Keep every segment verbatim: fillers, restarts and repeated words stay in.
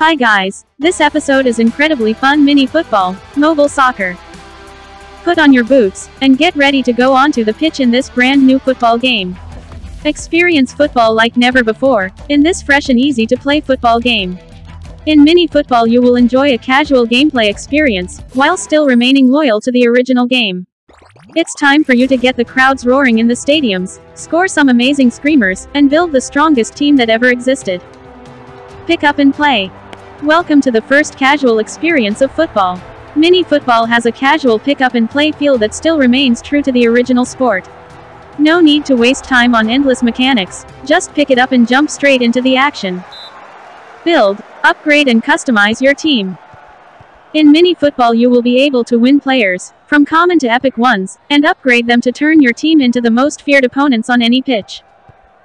Hi guys, this episode is incredibly fun mini football, mobile soccer. Put on your boots, and get ready to go onto the pitch in this brand new football game. Experience football like never before, in this fresh and easy to play football game. In mini football you will enjoy a casual gameplay experience, while still remaining loyal to the original game. It's time for you to get the crowds roaring in the stadiums, score some amazing screamers, and build the strongest team that ever existed. Pick up and play. Welcome to the first casual experience of football. Mini football has a casual pick-up-and-play feel that still remains true to the original sport. No need to waste time on endless mechanics, just pick it up and jump straight into the action. Build, upgrade and customize your team. In mini football you will be able to win players, from common to epic ones, and upgrade them to turn your team into the most feared opponents on any pitch.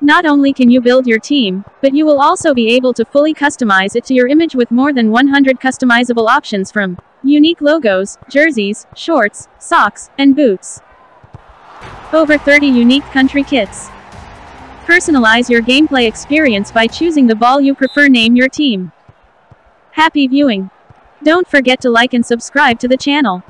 Not only can you build your team, but you will also be able to fully customize it to your image with more than one hundred customizable options from unique logos, jerseys, shorts, socks, and boots. Over thirty unique country kits. Personalize your gameplay experience by choosing the ball you prefer. Name your team. Happy viewing. Don't forget to like and subscribe to the channel.